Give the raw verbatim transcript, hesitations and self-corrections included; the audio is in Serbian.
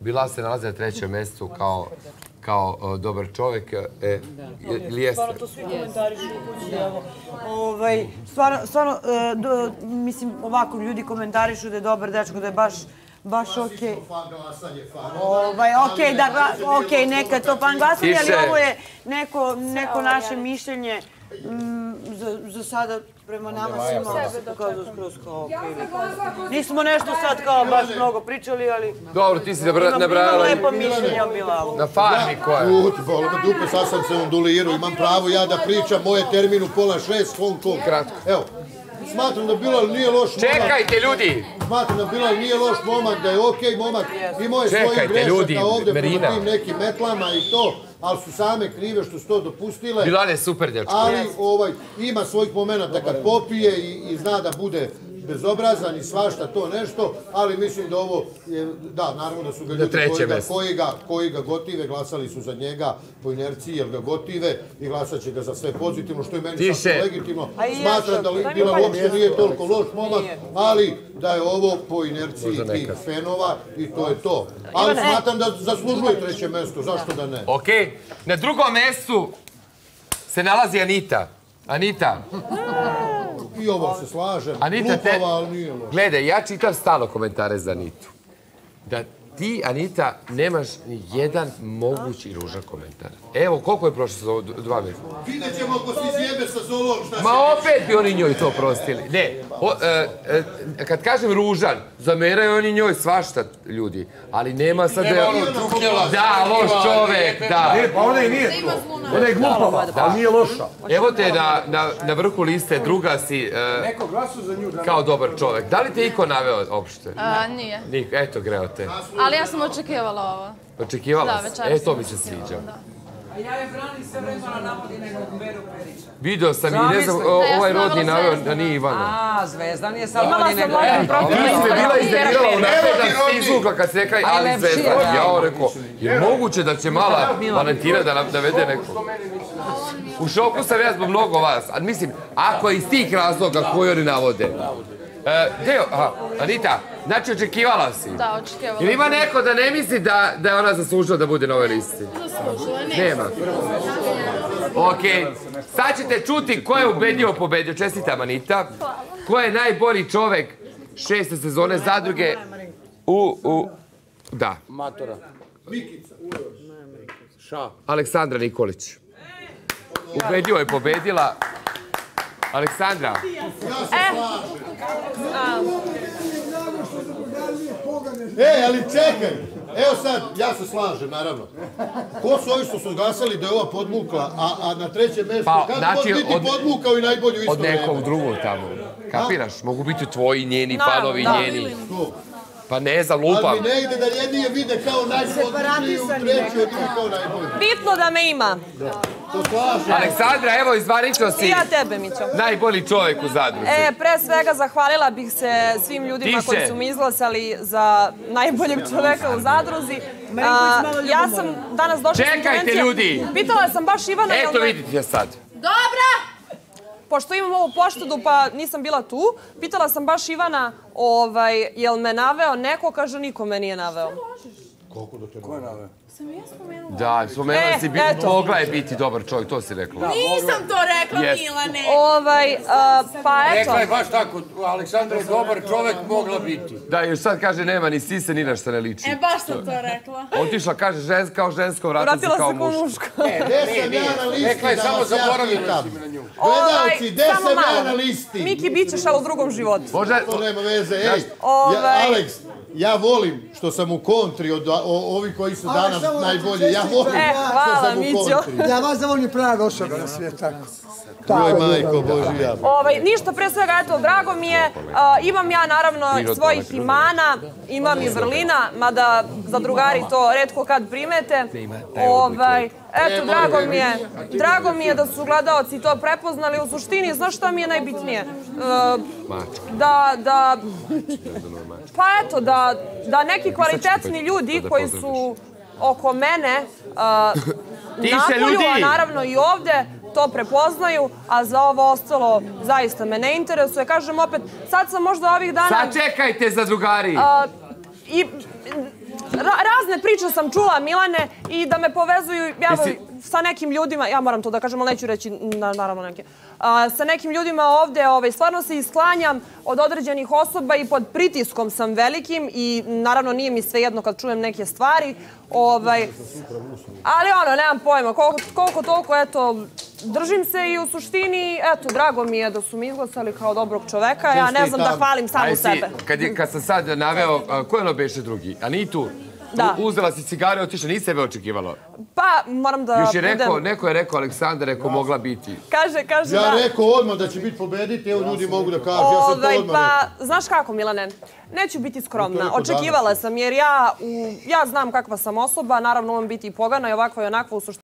Bila se nalazi na trećem mjestu kao dobar čovjek. Stvarno to svi komentarišu u kući. Stvarno, mislim, ovako ljudi komentarišu da je dobar dečko, da je baš... Baš okej. Okej, neka je to fan glasanje, ali ovo je neko naše mišljenje za sada prema nama svima pokazao skroz kao okej. Nismo nešto sad kao baš mnogo pričali, ali... Dobro, ti si nabrajala... Imam lepo mišljenje o Milanu. Na farmi koja je. Uti, bolo me dupe, sad sam se ondulirao, imam pravo ja da pričam, moje termin u pola šest, Hong Kong. Kratko. Evo. Smatram da Bilal nije loš momak. Čekajte, ljudi! Smatram da Bilal nije loš momak, da je okej momak. Imao je svojih grešaka ovdje prema tim nekim metlama i to, ali su same krive što su to dopustile. Bilal je super dječko. Ali ima svojih momenta kad popije i zna da bude bezobrazan i svašta to nešto, ali mislim da ovo, da, naravno da su ga ljudi koji ga gotive, glasali su za njega po inerciji jer ga gotive i glasat će ga za sve pozitivno, što je meni sasvim legitimno. Smatram da Bilal uopšte nije toliko loš momak, ali da je ovo po inerciji tih fenova i to je to. Ali smatram da zaslužuje treće mjesto, zašto da ne? Okej, na drugom mjestu se nalazi Anita. Anita. I ovo se slažem, glupava, ali nije loša. Gledaj, ja čitam stalo komentare za Anitu. Da ti, Anita, nemaš ni jedan mogući ružan komentar. Evo, koliko je prošlo za ovo dva mjesta? Vidjet ćemo ako si sjebe sa zolom, šta se... Ma opet bi oni njoj to prostili. Ne, kad kažem ružan, zameraju oni njoj svašta ljudi, ali nema sad... Da, loš čovek, da. Ne, pa ona i nije to. Ona je glupava, ali nije loša. Evo te na vrhu liste, druga si kao dobar čovek. Da li te iko naveo opšte? Nije. Eto, greo te. Ali ja sam očekivala ovo. Očekivala si? E, to mi se sviđa. A ja je branim sve vremena navodi nekog Veru Perića. Video sam i ne znam, ovaj rodni naveo da nije Ivana. A, Zvezdan je sad rodni nekog. Vi ste bila izdevirala u napredak izvukla kad se neka je Ali Zvezdan. Ja ovo rekao, je moguće da će mala Valentina da nam navede nekog? U šoku sam ja zbog mnogo vas. Mislim, ako je iz tih razloga koji oni navode. Deo, Anita, znači očekivala si? Da, očekivala. Ili ima neko da ne misli da je ona zaslužila da bude na ovoj listi? Zaslužila, ne. Nema. Okej, sad ćete čuti ko je ubedljivo pobedio. Čestitam, Anita. Ko je najbolji čovek šeste sezone Zadruge u... Da. Matura. Mikica. Uroš. Ša. Aleksandra Nikolić. Ubedljivo je pobedila. Aleksandra. E, ali čekaj. Evo sad, ja se slažem, naravno. Ko su ovi što su glasali da je ova podmukla, a na trećem mjestu, kako može biti podmukao i najbolju isto vreme? Od nekog drugog tamo. Kapiraš? Mogu biti tvoji, njeni, panovi, njeni. Pa ne znam, lupam. Ali mi ne ide da jednije vide kao najbolji i u trećoj vide kao najbolji. Bitno da me ima. Aleksandra, evo izvanično si najbolji čovjek u Zadruzi. E, pre svega zahvalila bih se svim ljudima koji su mi izglasali za najboljeg čovjeka u Zadruzi. Ja sam danas došla... Čekajte, ljudi! Pitala sam baš Ivana... Eto, vidite ja sad. Dobra! Pošto imam ovu poštedu pa nisam bila tu, pitala sam baš Ivana je li me naveo neko, kaže niko me nije naveo. Koliko da te naveo? Sam ja spomenula. Da, spomenula si, mogla je biti dobar čovjek, to si rekla. Nisam to rekla, Milane. Rekla je baš tako, Aleksandra je dobar čovjek, mogla biti. Da, još sad kaže nema ni sise, ni na šta ne liči. E, baš sam to rekla. Otišla, kaže kao žensko, vratila se kao muško. Ne, gde sam ja na listi? Rekla je samo zaboravila si mi na nju. Gledalci, gde sam ja na listi? Miki, bit ćeš, ali u drugom životu. To nema veze, ej, Aleks. Ja volim što sam u kontri od ovih koji su danas najbolji. Ja volim što sam u kontri. Ja vas zavolim prave osobe na svijeta. Joj majko, Boži ja. Ništa, pre svega, eto, drago mi je. Imam ja, naravno, svojih imana, imam i vrlina, mada za drugari to redko kad primete. Eto, drago mi je. Drago mi je da su gledaoci to prepoznali. U suštini, znaš šta mi je najbitnije? Da, da... Pa eto, da neki kvalitetni ljudi koji su oko mene napolju, a naravno i ovde, to prepoznaju, a za ovo ostalo zaista me ne interesuje. Kažem opet, sad sam možda ovih dana... Sačekajte, Zadrugari! I... Razne priče sam čula, Milane, i da me povezuju sa nekim ljudima, ja moram to da kažem, ali neću reći, naravno neke, sa nekim ljudima ovde, stvarno se isklanjam od određenih osoba i pod pritiskom sam velikim i naravno nije mi svejedno kad čujem neke stvari, ali ono, nemam pojma, koliko toliko, eto, držim se i u suštini, eto, drago mi je da su mi izglasali kao dobrog čoveka, ja ne znam da hvalim samo sebe. Kad sam sad naveo, ko je ono beše drugi? Anitu? Uzela si cigare, otišla, nisi sebe očekivalo? Pa, moram da... Još je rekao, neko je rekao, Aleksandar, rekao, mogla biti. Kaže, kaže, da. Ja rekao odmah da će biti pobediti, evo ljudi mogu da kažu, ja sam to odmah rekao. Pa, znaš kako, Milane, neću biti skromna. Očekivala sam, jer ja znam kakva sam osoba, naravno, umam biti i pogana i ovakva i onakva u suštini.